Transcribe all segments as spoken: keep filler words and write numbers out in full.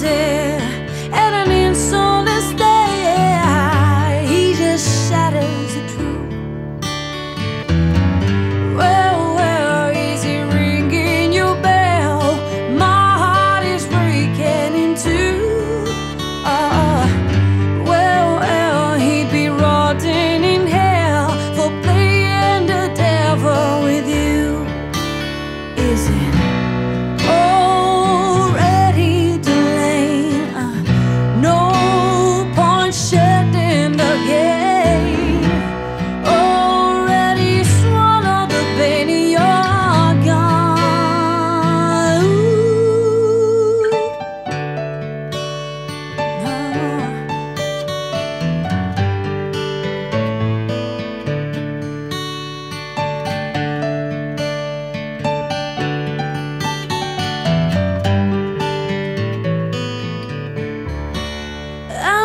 dare at an insolence day. He just shadows the truth. Well, well, is he ringing your bell? My heart is breaking in two. Uh, well, well, he'd be rotting in hell for playing the devil with you. Is it?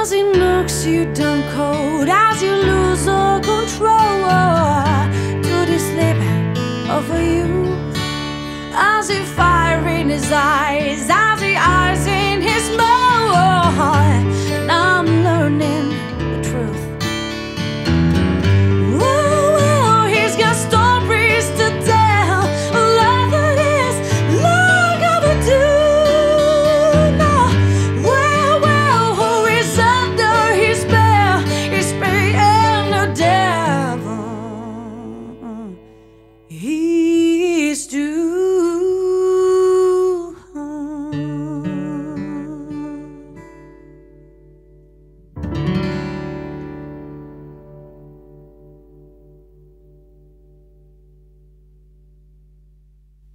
As he knocks you down cold, as you lose all control, to the slip over you. As he fire in his eyes, as he eyes in his mouth, and I'm learning.